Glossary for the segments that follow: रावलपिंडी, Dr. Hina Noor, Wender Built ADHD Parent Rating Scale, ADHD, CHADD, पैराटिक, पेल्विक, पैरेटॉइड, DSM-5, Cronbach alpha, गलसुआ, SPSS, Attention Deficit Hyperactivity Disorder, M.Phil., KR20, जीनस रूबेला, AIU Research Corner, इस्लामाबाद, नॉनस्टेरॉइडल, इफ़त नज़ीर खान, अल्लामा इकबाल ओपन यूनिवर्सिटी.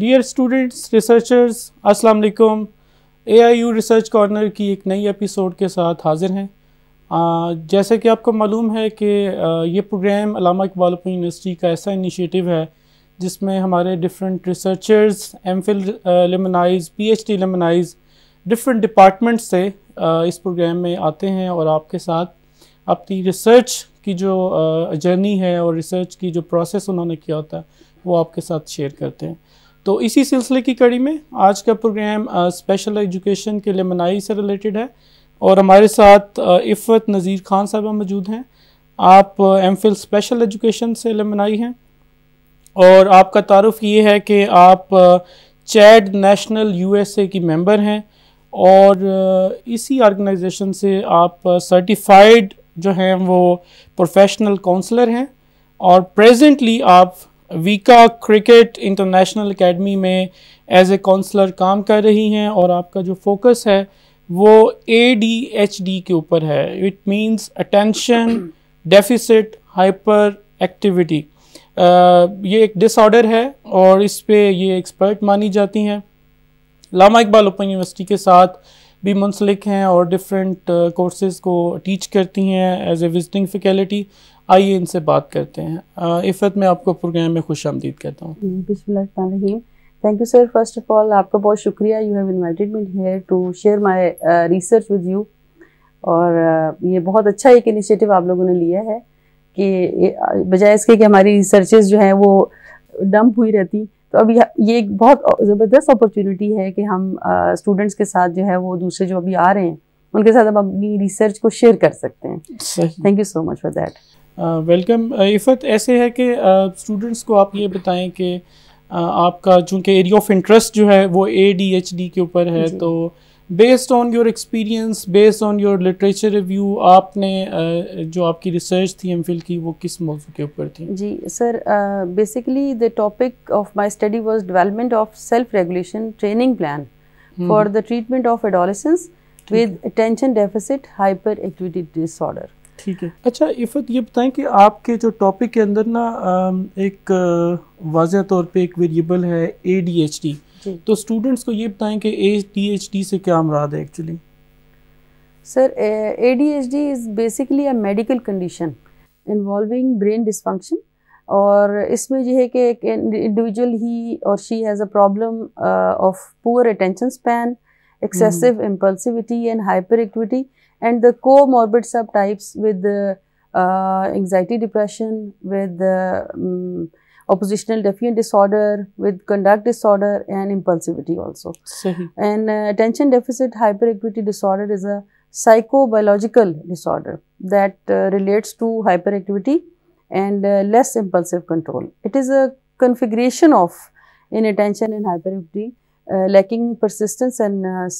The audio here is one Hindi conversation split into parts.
डियर स्टूडेंट्स, रिसर्चर्स, अस्सलाम वालेकुम। एआईयू रिसर्च कॉर्नर की एक नई एपिसोड के साथ हाजिर हैं। जैसे कि आपको मालूम है कि ये program अल्लामा इकबाल ओपन यूनिवर्सिटी का ऐसा इनिशिएटिव है जिसमें हमारे different researchers, MPhil एलुमनाइज, PhD एलुमनाइज, different department से इस प्रोग्राम में आते हैं और आपके साथ अपनी रिसर्च की जो जर्नी है और रिसर्च की जो प्रोसेस उन्होंने किया होता है वो आपके साथ शेयर करते हैं। तो इसी सिलसिले की कड़ी में आज का प्रोग्राम स्पेशल एजुकेशन के एलुमनाई से रिलेटेड है और हमारे साथ इफ़त नज़ीर खान साहब मौजूद हैं। आप एमफिल स्पेशल एजुकेशन से एलुमनाई हैं और आपका तारुफ ये है कि आप चैड नेशनल यूएसए की मेंबर हैं और इसी ऑर्गेनाइजेशन से आप सर्टिफाइड जो हैं वो प्रोफेशनल काउंसलर हैं और प्रेजेंटली आप वीका क्रिकेट इंटरनेशनल एकेडमी में एज ए काउंसलर काम कर रही हैं और आपका जो फोकस है वो ADHD के ऊपर है। It means attention deficit hyper activity, ये एक डिसऑर्डर है और इस पे ये एक्सपर्ट मानी जाती हैं। अल्लामा इकबाल ओपन यूनिवर्सिटी के साथ भी मुंसलिक हैं और डिफरेंट कोर्सेज़ को टीच करती हैं एज ए विजिटिंग फैकल्टी। आइए इनसे बात करते हैं। इफ़त, मैं आपको प्रोग्राम में खुश आमदीद कहता हूँ। बिस्मिल्लाहिर्रहमानिर्रहीम। Thank you sir. First of all आपका बहुत शुक्रिया, you have invited me here to share my research with you. और ये बहुत अच्छा एक इनिशिएटिव आप लोगों ने लिया है कि बजाय इसके कि हमारी रिसर्चेज जो हैं वो डंप हुई रहती, तो अब ये एक बहुत ज़बरदस्त अपॉर्चुनिटी है कि हम स्टूडेंट्स के साथ जो है वो दूसरे जो अभी आ रहे हैं उनके साथ अब अपनी रिसर्च को शेयर कर सकते हैं। Thank you so much for that. Welcome Iffat. ऐसे है कि स्टूडेंट्स को आप ये बताएं कि आपका चूँकि एरिया ऑफ इंटरेस्ट जो है वो ADHD के ऊपर है, तो based on your experience, based on your literature review, आपने जो आपकी रिसर्च थी एमफिल की वो किस मौजू के ऊपर थी? जी sir, basically the topic of my study was development of self regulation training plan for the treatment of adolescence with attention deficit hyper activity disorder. ठीक है। अच्छा इफ़त, ये बताएं कि आपके जो टॉपिक के अंदर ना एक वाज़ह तौर पे एक वेरिएबल है ADHD, तो स्टूडेंट्स को ये बताएं कि ADHD से क्या मुराद है actually? Sir, ADHD is basically a medical condition involving brain dysfunction और इसमें यह है कि एक इंडिविजुअल ही और she has a problem of poor attention span, excessive impulsivity and hyperactivity, and the comorbid subtypes with anxiety, depression, with oppositional defiant disorder, with conduct disorder and impulsivity also. And attention deficit hyperactivity disorder is a psychobiological disorder that relates to hyperactivity and less impulsive control. It is a configuration of inattention and hyperactivity, lacking persistence and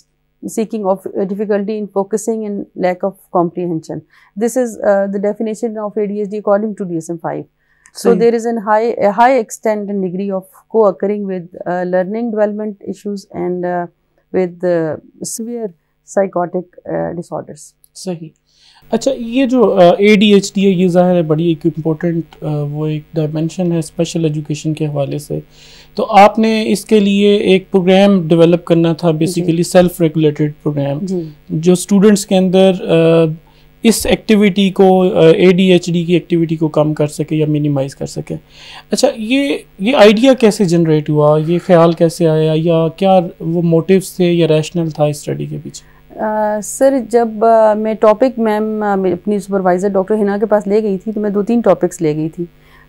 seeking of difficulty in focusing and lack of comprehension. This is the definition of ADHD according to DSM-5. So there is a high extent and degree of co-occurring with learning development issues and with severe psychotic disorders. सही। अच्छा, ये जो ADHD है ये ज़ाहिर है बड़ी एक इम्पोर्टेंट वो एक डायमेंशन है स्पेशल एजुकेशन के हवाले से, तो आपने इसके लिए एक प्रोग्राम डेवलप करना था बेसिकली सेल्फ रेगुलेटेड प्रोग्राम जो स्टूडेंट्स के अंदर इस एक्टिविटी को ADHD की एक्टिविटी को कम कर सके या मिनिमाइज़ कर सके। अच्छा, ये आइडिया कैसे जनरेट हुआ, ये ख्याल कैसे आया, या क्या वो मोटिव्स थे या रैशनल था इस स्टडी के पीछे? सर, जब मैं टॉपिक मैम अपनी सुपरवाइज़र डॉक्टर हिना के पास ले गई थी तो मैं 2-3 टॉपिक्स ले गई थी,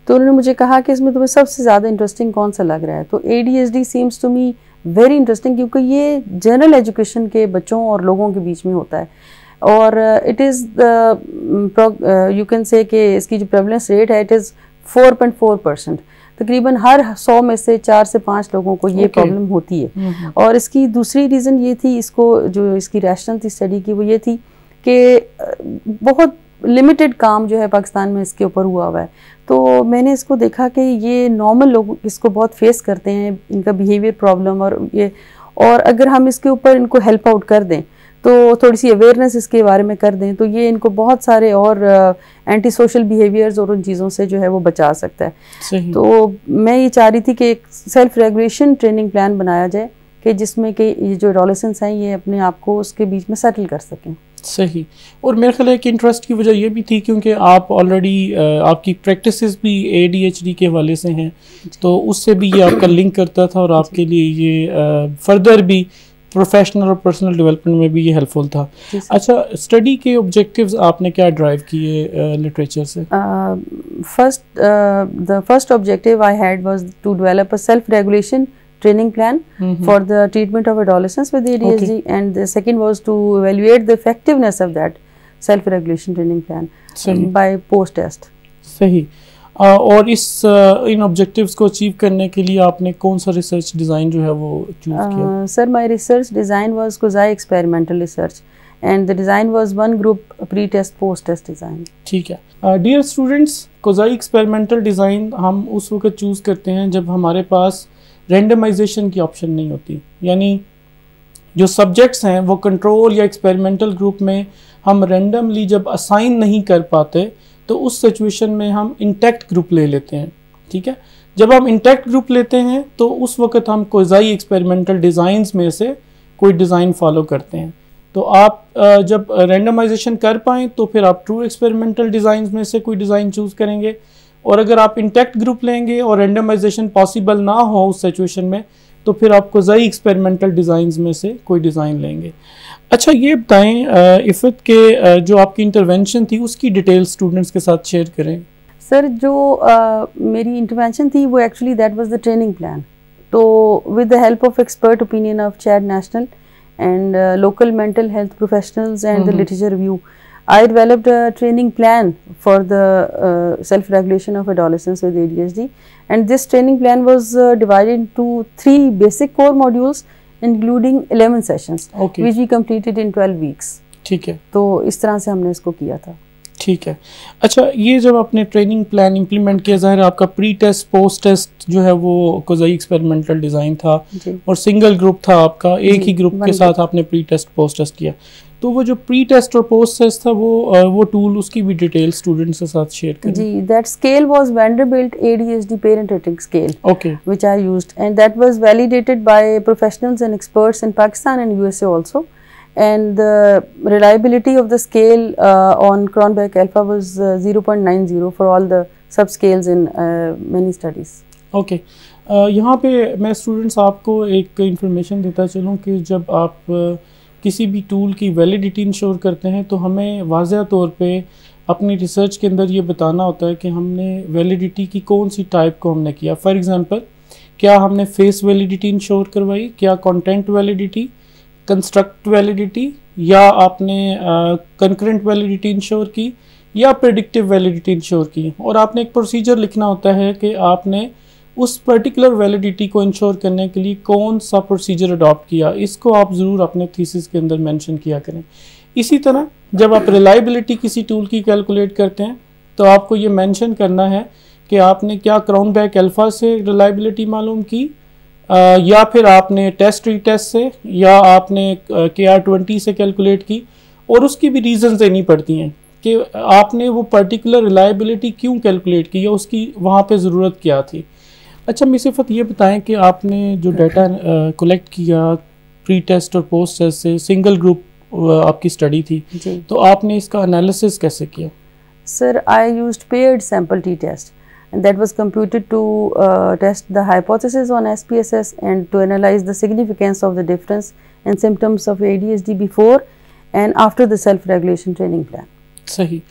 तो उन्होंने मुझे कहा कि इसमें तुम्हें सबसे ज़्यादा इंटरेस्टिंग कौन सा लग रहा है, तो ADHD seems to me very interesting क्योंकि ये जनरल एजुकेशन के बच्चों और लोगों के बीच में होता है और it is you can say कि इसकी जो प्रेवलेंस रेट है इट इज़ 4.4%, तकरीबन हर 100 में से 4 से 5 लोगों को ये प्रॉब्लम होती है। और इसकी दूसरी रीज़न ये थी, इसको जो इसकी रैशनल थी स्टडी की वो ये थी कि बहुत लिमिटेड काम जो है पाकिस्तान में इसके ऊपर हुआ हुआ है, तो मैंने इसको देखा कि ये नॉर्मल लोग इसको बहुत फेस करते हैं, इनका बिहेवियर प्रॉब्लम और ये, और अगर हम इसके ऊपर इनको हेल्प आउट कर दें तो थोड़ी सी अवेयरनेस इसके बारे में कर दें तो ये इनको बहुत सारे और एंटी सोशल बिहेवियर्स और उन चीज़ों से जो है वो बचा सकता है। तो मैं ये चाह रही थी कि एक सेल्फ रेगुलेशन ट्रेनिंग प्लान बनाया जाए कि जिसमें कि ये जो एडोलेसेंस हैं ये अपने आप को उसके बीच में सेटल कर सकें। सही। और मेरे ख्याल है कि इंटरेस्ट की वजह ये भी थी क्योंकि आप ऑलरेडी आपकी प्रैक्टिसेस भी एडीएचडी के हवाले से हैं तो उससे भी ये आपका लिंक करता था और आपके लिए ये फर्दर भी प्रोफेशनल और पर्सनल डेवलपमेंट में भी ये हेल्पफुल था। अच्छा, स्टडी के ऑब्जेक्टिव्स आपने क्या ड्राइव किए लिटरेचर से? The first objective I had was to develop a self regulation training plan for the treatment of adolescents with ADHD, and the second was to evaluate the effectiveness of that self regulation training plan by post test। सही। और इस इन ऑब्जेक्टिव्स को अचीव करने के लिए आपने कौन सा रिसर्च डिजाइन जो है वो चूज किया? Sir, my research design was quasi experimental research and the design was one group pre-test post-test design। ठीक है। dear students, quasi experimental design हम उस वक्त चूज करते हैं जब हमारे पास रेंडमाइजेशन की ऑप्शन नहीं होती, यानी जो सब्जेक्ट्स हैं वो कंट्रोल या एक्सपेरिमेंटल ग्रुप में हम रेंडमली जब असाइन नहीं कर पाते तो उस सिचुएशन में हम इंटैक्ट ग्रुप ले लेते हैं। ठीक है, जब हम इंटैक्ट ग्रुप लेते हैं तो उस वक्त हम क्वाज़ी एक्सपेरिमेंटल डिज़ाइंस में से कोई डिज़ाइन फॉलो करते हैं। तो आप जब रेंडमाइजेशन कर पाएँ तो फिर आप ट्रू एक्सपेरिमेंटल डिज़ाइंस में से कोई डिज़ाइन चूज़ करेंगे, और अगर आप इंटैक्ट ग्रुप लेंगे और रेंडमाइजेशन पॉसिबल ना हो उस सिचुएशन में तो फिर आप क्वाज़ी एक्सपेरिमेंटल डिज़ाइंस में से कोई डिज़ाइन लेंगे। अच्छा, ये बताएं इफ़त के जो आपकी इंटरवेंशन थी उसकी डिटेल स्टूडेंट्स के साथ शेयर करें। सर, जो मेरी इंटरवेंशन थी वो actually that was the training plan, तो with the help of expert opinion of Chad national and local mental health professionals and the literature review I developed a training plan for the self-regulation of adolescents with ADHD, and this training plan was divided into 3 basic core modules, including 11 sessions, which we completed in 12 weeks. ठीक है। तो इस तरह से हमने इसको किया था। ठीक है। अच्छा, ये जब आपने ट्रेनिंग प्लान इम्प्लीमेंट किया, ज़ाहिर आपका प्री टेस्ट पोस्ट टेस्ट जो है वो क्वाज़ी एक्सपेरिमेंटल डिज़ाइन था और सिंगल ग्रुप था आपका, एक ही ग्रुप के साथ आपने प्री टेस्ट पोस्ट टेस्ट किया। तो वो जो प्री टेस्ट और पोस्ट टेस्ट था वो टूल, उसकी भी डिटेल स्टूडेंट्स के साथ शेयर करें। जी, that scale was Vanderbilt ADHD parent rating scale, which I used, and that was validated by professionals and experts in Pakistan and USA also, and the reliability of the scale on Cronbach alpha was 0.90 for all the subscales in many studies। Okay, यहाँ पे मैं स्टूडेंट्स आपको एक इंफॉर्मेशन देता चलूँ कि जब आप किसी भी टूल की वैलिडिटी इंश्योर करते हैं तो हमें वाज़ह तौर पे अपनी रिसर्च के अंदर ये बताना होता है कि हमने वैलिडिटी की कौन सी टाइप को हमने किया। फॉर एग्ज़ाम्पल, क्या हमने फेस वैलिडिटी इंश्योर करवाई, क्या कंटेंट वैलिडिटी, कंस्ट्रक्ट वैलिडिटी, या आपने कंकरेंट वैलिडिटी इंश्योर की या प्रेडिक्टिव वैलिडिटी इंश्योर की। और आपने एक प्रोसीजर लिखना होता है कि आपने उस पर्टिकुलर वैलिडिटी को इंश्योर करने के लिए कौन सा प्रोसीजर अडॉप्ट किया, इसको आप ज़रूर अपने थीसिस के अंदर मेंशन किया करें। इसी तरह जब आप रिलायबिलिटी किसी टूल की कैलकुलेट करते हैं तो आपको ये मेंशन करना है कि आपने क्या क्रोनबैक अल्फा से रिलायबिलिटी मालूम की, या फिर आपने टेस्ट रीटेस्ट से, या आपने KR20 से कैलकुलेट की। और उसकी भी रीज़न्स देनी पड़ती हैं कि आपने वो पर्टिकुलर रिलायबिलिटी क्यों कैलकुलेट की या उसकी वहाँ पे ज़रूरत क्या थी। अच्छा, मिस इफ़त, ये बताएं कि आपने जो डाटा कलेक्ट किया प्री टेस्ट और पोस्ट टेस्ट से, सिंगल ग्रुप आपकी स्टडी थी, तो आपने इसका एनालिसिस कैसे किया? Sir, I used paired sample T test, and that was computed to test the hypothesis on SPSS and to analyze the significance of the difference in symptoms of ADHD before and after the self-regulation training plan। सही।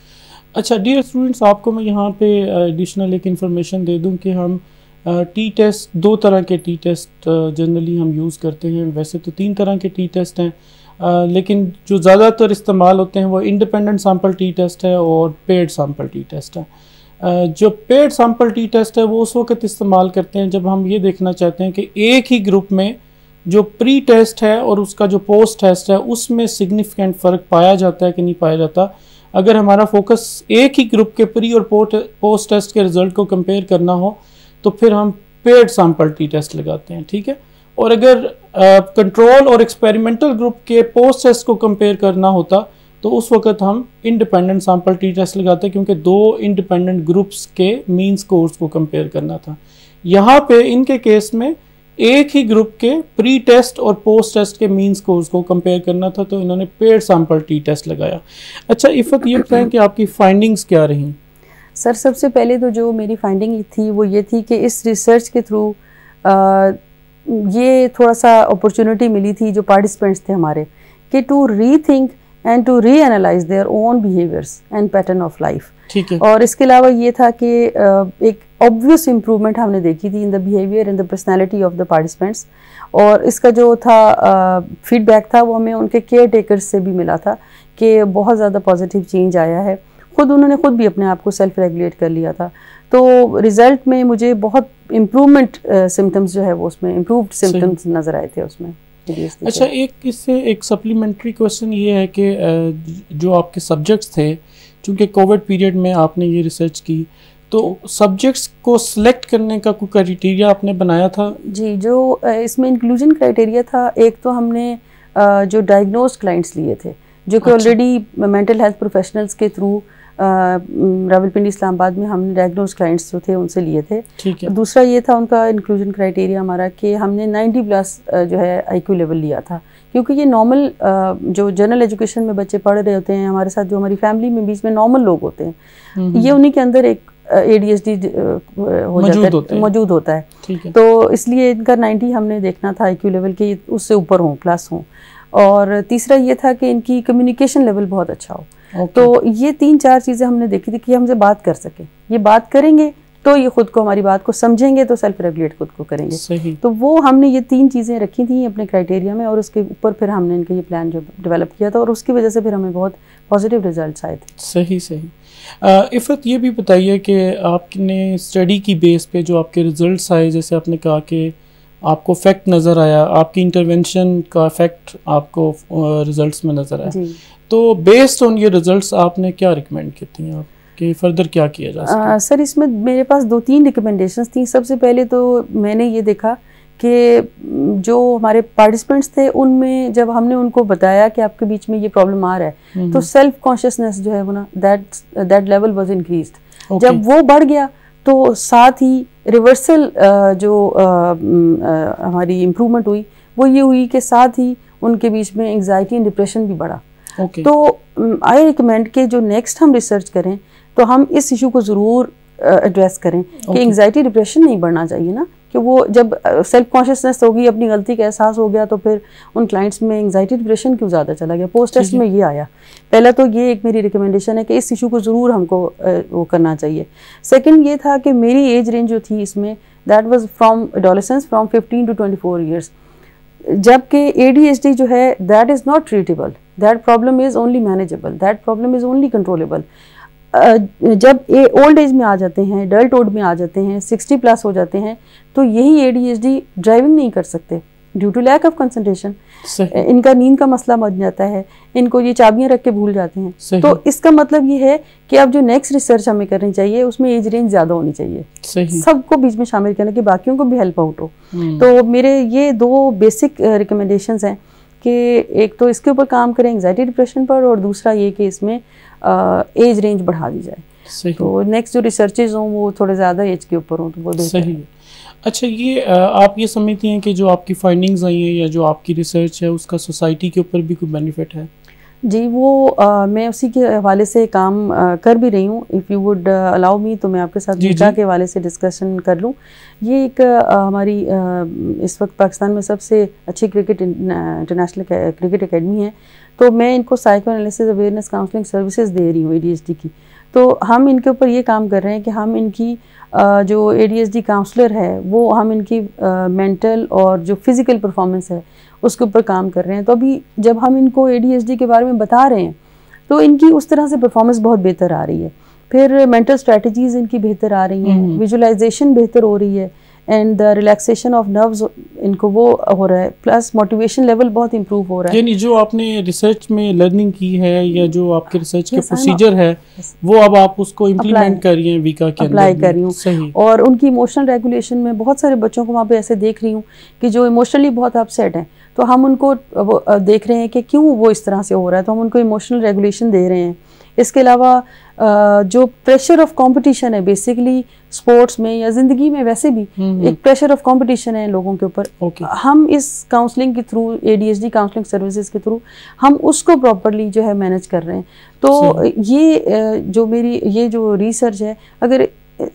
अच्छा, dear students, आपको मैं यहाँ पे additional एक information दे दूँ कि हम टी टेस्ट, 2 तरह के टी टेस्ट जनरली हम यूज़ करते हैं। वैसे तो 3 तरह के टी टेस्ट हैं, लेकिन जो ज़्यादातर इस्तेमाल होते हैं वो इंडिपेंडेंट सैम्पल टी टेस्ट है और पेड सैम्पल टी टेस्ट है। जो पेड सैम्पल टी टेस्ट है वो उस वक्त इस्तेमाल करते हैं जब हम ये देखना चाहते हैं कि एक ही ग्रुप में जो प्री टेस्ट है और उसका जो पोस्ट टेस्ट है उसमें सिग्निफिकेंट फ़र्क पाया जाता है कि नहीं पाया जाता। अगर हमारा फोकस एक ही ग्रुप के प्री और पोस्ट टेस्ट के रिज़ल्ट को कंपेयर करना हो तो फिर हम पेड सैम्पल टी टेस्ट लगाते हैं। ठीक है, और अगर कंट्रोल और एक्सपेरिमेंटल ग्रुप के पोस्ट टेस्ट को कंपेयर करना होता तो उस वक्त हम इंडिपेंडेंट सैम्पल टी टेस्ट लगाते क्योंकि दो इंडिपेंडेंट ग्रुप्स के मीन स्कोर्स को कंपेयर करना था। यहाँ पे इनके केस में एक ही ग्रुप के प्री टेस्ट और पोस्ट टेस्ट के मीन स्कोर्स को कंपेयर करना था तो इन्होंने पेड सैम्पल टी टेस्ट लगाया। अच्छा इफ़त, ये बताएं कि आपकी फाइंडिंग्स क्या रहीं? सर सबसे पहले तो जो मेरी फाइंडिंग थी वो ये थी कि इस रिसर्च के थ्रू ये थोड़ा सा अपॉर्चुनिटी मिली थी जो पार्टिसिपेंट्स थे हमारे कि to rethink and to reanalyse their own behaviours and pattern of life. ठीक है। और इसके अलावा ये था कि एक ऑब्वियस इम्प्रूवमेंट हमने देखी थी in the behaviour and the personality of the participants, और इसका जो था फीडबैक था वो हमें उनके केयर टेकर्स से भी मिला था कि बहुत ज़्यादा पॉजिटिव चेंज आया है। खुद उन्होंने खुद भी अपने आप को सेल्फ रेगुलेट कर लिया था तो रिज़ल्ट में मुझे बहुत इम्प्रूवमेंट सिम्टम्स जो है वो उसमें इम्प्रूव्ड सिम्टम्स नज़र आए थे उसमें। अच्छा एक इससे एक सप्लीमेंट्री क्वेश्चन ये है कि जो आपके सब्जेक्ट्स थे चूँकि कोविड पीरियड में आपने ये रिसर्च की तो सब्जेक्ट्स को सिलेक्ट करने का कोई क्राइटेरिया आपने बनाया था? जी, जो इसमें इंक्लूजन क्राइटेरिया था, एक तो हमने जो डायग्नोज क्लाइंट्स लिए थे जो कि ऑलरेडी मेंटल हेल्थ प्रोफेशनल्स के थ्रू रावलपिंडी इस्लामाबाद में हमने डायग्नोज क्लाइंट्स जो थे उनसे लिए थे। दूसरा ये था उनका इंक्लूजन क्राइटेरिया हमारा कि हमने 90+ जो है आईक्यू लेवल लिया था क्योंकि ये नॉर्मल जो जनरल एजुकेशन में बच्चे पढ़ रहे होते हैं हमारे साथ, जो हमारी फैमिली में बीच में नॉर्मल लोग होते हैं, ये उन्हीं के अंदर एक ADHD मौजूद होता है तो इसलिए इनका 90 हमने देखना था आईक्यू लेवल के, उससे ऊपर हों प्लस हों। और तीसरा ये था कि इनकी कम्युनिकेशन लेवल बहुत अच्छा हो। तो ये 3-4 चीज़ें हमने देखी थी कि हमसे बात कर सकें, ये बात करेंगे तो ये खुद को हमारी बात को समझेंगे तो सेल्फ रेगुलेट खुद को करेंगे। सही। तो वो हमने ये 3 चीज़ें रखी थी अपने क्राइटेरिया में और उसके ऊपर फिर हमने इनका ये प्लान जो डेवलप किया था और उसकी वजह से फिर हमें बहुत पॉजिटिव रिजल्ट्स आए थे। सही सही। इफ़त ये भी बताइए कि आपने स्टडी की बेस पे जो आपके रिजल्ट्स आए, जैसे आपने कहा कि आपको इफेक्ट नज़र आया, आपकी इंटरवेंशन का इफेक्ट आपको रिजल्ट्स में नज़र आया, तो बेस्ड ऑन ये रिजल्ट्स आपने क्या रिकमेंड की थी आप कि फर्दर क्या किया जा सकता है? सर इसमें मेरे पास 2-3 रिकमेंडेशंस थी। सबसे पहले तो मैंने ये देखा कि जो हमारे पार्टिसिपेंट्स थे उनमें जब हमने उनको बताया कि आपके बीच में ये प्रॉब्लम आ रहा है तो सेल्फ कॉन्शियसनेस जो है वो ना दैट लेवल वाज इंक्रीज्ड। जब वो बढ़ गया तो साथ ही रिवर्सल जो हमारी इम्प्रूवमेंट हुई वो ये हुई कि साथ ही उनके बीच में एंग्जाइटी एंड डिप्रेशन भी बढ़ा। तो आई रिकमेंड कि जो नेक्स्ट हम रिसर्च करें तो हम इस इशू को ज़रूर एड्रेस करें कि एंग्जाइटी डिप्रेशन नहीं बढ़ना चाहिए ना, कि वो जब सेल्फ कॉन्शियसनेस होगी, अपनी गलती का एहसास हो गया तो फिर उन क्लाइंट्स में एंग्जाइटी डिप्रेशन क्यों ज़्यादा चला गया। पोस्ट टेस्ट में ये आया। पहला तो ये एक मेरी रिकमेंडेशन है कि इस इशू को ज़रूर हमको वो करना चाहिए। सेकंड ये था कि मेरी एज रेंज जो थी इसमें that was from adolescence from 15 to 24 years, जबकि ADHD जो है that is not treatable, that problem is only manageable, that problem is only controllable. जब ओल्ड एज में आ जाते हैं, एडल्ट ओल्ड में आ जाते हैं, 60+ हो जाते हैं तो यही ADHD ड्राइविंग नहीं कर सकते due to lack of concentration. इनका नींद का मसला बन जाता है, इनको ये चाबियां रख के भूल जाते हैं। तो इसका मतलब ये है कि अब जो नेक्स्ट रिसर्च हमें करनी चाहिए उसमें एज रेंज ज़्यादा होनी चाहिए, सबको बीच में शामिल करना कि बाकियों को भी हेल्प आउट हो। तो मेरे ये 2 बेसिक रिकमेंडेशंस हैं कि एक तो इसके ऊपर काम करें एंग्जाइटी डिप्रेशन पर, और दूसरा ये कि इसमें एज रेंज बढ़ा दी जाए तो नेक्स्ट जो रिसर्चेज हों वो थोड़े ज़्यादा एज के ऊपर हों तो वो बेहतर है। अच्छा ये आप ये समझती हैं कि जो आपकी फाइंडिंग्स आई हैं या जो आपकी रिसर्च है उसका सोसाइटी के ऊपर भी कोई बेनिफिट है? जी वो मैं उसी के हवाले से काम कर भी रही हूँ। If you would allow me तो मैं आपके साथ मीडिया के हवाले से डिस्कशन कर लूँ। ये एक हमारी इस वक्त पाकिस्तान में सबसे अच्छी क्रिकेट इंटरनेशनल क्रिकेट एकेडमी है तो मैं इनको psychoanalysis awareness counselling services दे रही हूँ ADHD की। तो हम इनके ऊपर ये काम कर रहे हैं कि हम इनकी जो ADHD काउंसलर है वो हम इनकी मेंटल और जो फिज़िकल परफॉर्मेंस है उसके ऊपर काम कर रहे हैं। तो अभी जब हम इनको ADHD के बारे में बता रहे हैं तो इनकी उस तरह से परफॉर्मेंस बहुत बेहतर आ रही है, फिर मेंटल स्ट्रेटजीज़ इनकी बेहतर आ रही हैं, विजुलाइजेशन बेहतर हो रही है, and the relaxation of nerves इनको वो हो रहा है, प्लस मोटिवेशन लेवल बहुत इंप्रूव हो रहा है। यानी जो आपने रिसर्च में लर्निंग की है या जो आपके रिसर्च के प्रोसीजर है वो अब आप उसको इम्प्लीमेंट कर रही हैं वीका के अंदर, अप्लाई कर रही हूँ। और उनकी इमोशनल रेगुलेशन में बहुत सारे बच्चों को वहाँ पे ऐसे देख रही हूँ कि जो इमोशनली बहुत अपसेट हैं, तो हम उनको देख रहे हैं कि क्यों वो इस तरह से हो रहा है, तो हम उनको इमोशनल रेगुलेशन दे रहे हैं। इसके अलावा जो प्रेशर ऑफ कंपटीशन है, बेसिकली स्पोर्ट्स में या ज़िंदगी में वैसे भी एक प्रेशर ऑफ कंपटीशन है लोगों के ऊपर, हम इस काउंसलिंग के थ्रू, एडीएचडी काउंसलिंग सर्विसेज के थ्रू हम उसको प्रॉपर्ली जो है मैनेज कर रहे हैं। तो ये जो मेरी ये जो रिसर्च है, अगर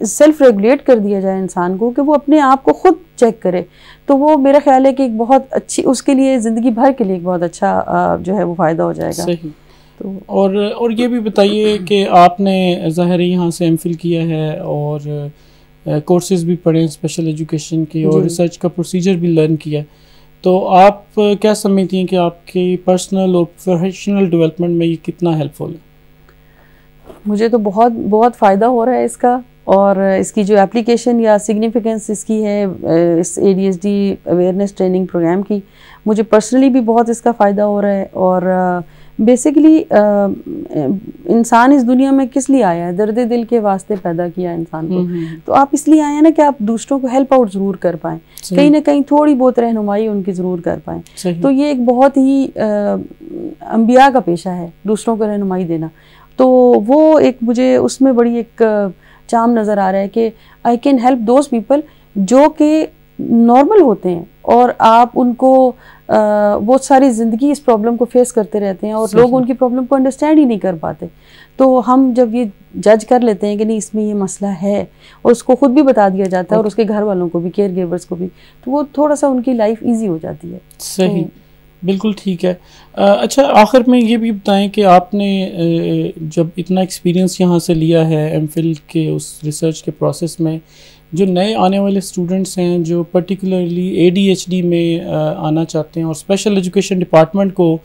सेल्फ रेगुलेट कर दिया जाए इंसान को कि वो अपने आप को खुद चेक करे, तो वो मेरा ख्याल है कि एक बहुत अच्छी उसके लिए ज़िंदगी भर के लिए एक बहुत अच्छा जो है वो फ़ायदा हो जाएगा। सही। तो और ये भी बताइए कि आपने ज़ाहिर यहाँ से एमफिल किया है और कोर्सेज़ भी पढ़े स्पेशल एजुकेशन के और रिसर्च का प्रोसीजर भी लर्न किया, तो आप क्या समझती हैं कि आपकी पर्सनल और प्रोफेशनल डेवलपमेंट में ये कितना हेल्पफुल है? मुझे तो बहुत बहुत फ़ायदा हो रहा है इसका, और इसकी जो एप्लीकेशन या सिग्निफिकेंस इसकी है इस ADHD अवेयरनेस ट्रेनिंग प्रोग्राम की, मुझे पर्सनली भी बहुत इसका फ़ायदा हो रहा है। और बेसिकली इंसान इस दुनिया में किस लिए आया है? दर्द दिल के वास्ते पैदा किया इंसान को, तो आप इसलिए आए हैं ना कि आप दूसरों को हेल्प आउट ज़रूर कर पाएँ, कहीं ना कहीं थोड़ी बहुत रहनुमाई उनकी ज़रूर कर पाएँ। तो ये एक बहुत ही अंबिया का पेशा है दूसरों को रहनुमाई देना, तो वो एक मुझे उसमें बड़ी एक चाम नज़र आ रहा है कि I can help those people जो कि नॉर्मल होते हैं और आप उनको वो सारी ज़िंदगी इस प्रॉब्लम को फेस करते रहते हैं और लोग उनकी प्रॉब्लम को अंडरस्टैंड ही नहीं कर पाते। तो हम जब ये जज कर लेते हैं कि नहीं इसमें ये मसला है और उसको खुद भी बता दिया जाता है और उसके घर वालों को भी, केयर गिवर्स को भी, तो वो थोड़ा सा उनकी लाइफ ईजी हो जाती है। सही, बिल्कुल ठीक है। अच्छा, आखिर में ये भी बताएं कि आपने जब इतना एक्सपीरियंस यहाँ से लिया है एमफिल के उस रिसर्च के प्रोसेस में, जो नए आने वाले स्टूडेंट्स हैं जो पर्टिकुलरली ADHD में आना चाहते हैं और स्पेशल एजुकेशन डिपार्टमेंट को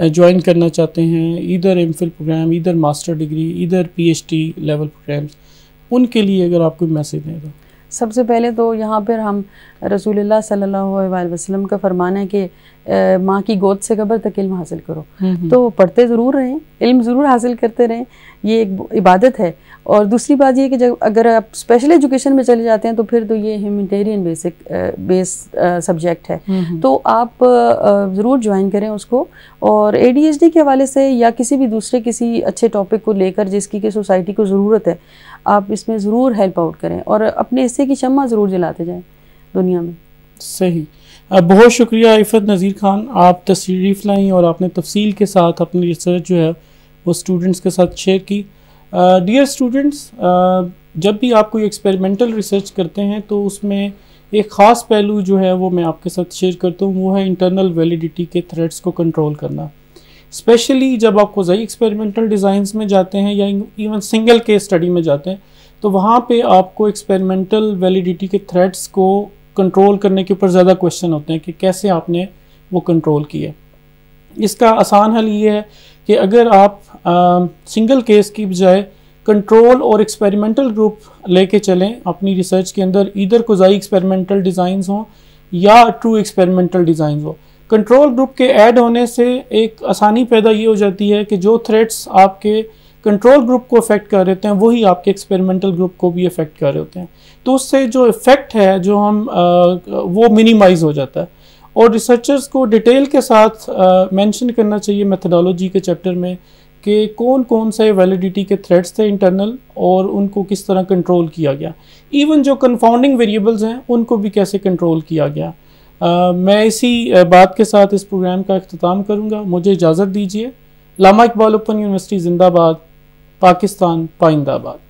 ज्वाइन करना चाहते हैं, इधर एमफिल प्रोग्राम, इधर मास्टर डिग्री, इधर PhD लेवल प्रोग्राम्स, उनके लिए अगर आपको मैसेज देना। सबसे पहले तो यहाँ पर हम रसूलुल्लाह सल्लल्लाहु अलैहि वसल्लम का फरमान है कि माँ की गोद से कब्र तक इल्म हासिल करो, तो पढ़ते ज़रूर रहें, इल्म ज़रूर हासिल करते रहें, ये एक इबादत है। और दूसरी बात ये कि जब अगर आप स्पेशल एजुकेशन में चले जाते हैं तो फिर तो ये ह्यूमैनिटेरियन बेस सब्जेक्ट है, तो आप ज़रूर ज्वाइन करें उसको। और ADHD के हवाले से या किसी भी दूसरे किसी अच्छे टॉपिक को लेकर जिसकी कि सोसाइटी को ज़रूरत है, आप इसमें ज़रूर हेल्प आउट करें और अपने इससे की शम्मा ज़रूर जलाते जाएं दुनिया में। सही, बहुत शुक्रिया इफ़त नज़ीर खान, आप तशरीफ़ लाई और आपने तफसील के साथ अपनी रिसर्च जो है वो स्टूडेंट्स के साथ शेयर की। डियर स्टूडेंट्स, जब भी आप कोई एक्सपेरिमेंटल रिसर्च करते हैं तो उसमें एक ख़ास पहलू जो है वो मैं आपके साथ शेयर करता हूँ, वो है इंटरनल वैलिडिटी के थ्रेड्स को कंट्रोल करना। स्पेशली जब आप कोई एक्सपेरिमेंटल डिज़ाइंस में जाते हैं या इवन सिंगल केस स्टडी में जाते हैं, तो वहाँ पे आपको एक्सपेरिमेंटल वैलिडिटी के थ्रेड्स को कंट्रोल करने के ऊपर ज़्यादा क्वेश्चन होते हैं कि कैसे आपने वो कंट्रोल किया। इसका आसान हल ये है कि अगर आप सिंगल केस की बजाय कंट्रोल और एक्सपेरिमेंटल ग्रुप लेके चलें अपनी रिसर्च के अंदर, इधर कोई एक्सपेरिमेंटल डिज़ाइंस हों या ट्रू एक्सपेरिमेंटल डिज़ाइंस हो। कंट्रोल ग्रुप के ऐड होने से एक आसानी पैदा ये हो जाती है कि जो थ्रेड्स आपके कंट्रोल ग्रुप को अफेक्ट कर रहे हैं वही आपके एक्सपेरिमेंटल ग्रुप को भी अफेक्ट कर रहे होते हैं, तो उससे जो इफ़ेक्ट है जो हम वो मिनिमाइज हो जाता है। और रिसर्चर्स को डिटेल के साथ मेंशन करना चाहिए मेथडोलॉजी के चैप्टर में कि कौन कौन से वैलिडिटी के थ्रेड्स थे इंटरनल और उनको किस तरह कंट्रोल किया गया, इवन जो कन्फाउंडिंग वेरिएबल्स हैं उनको भी कैसे कंट्रोल किया गया। मैं इसी बात के साथ इस प्रोग्राम का अख्तिताम करूँगा। मुझे इजाज़त दीजिए। अल्लामा इकबाल ओपन यूनिवर्सिटी जिंदाबाद, पाकिस्तान पाइंदाबाद।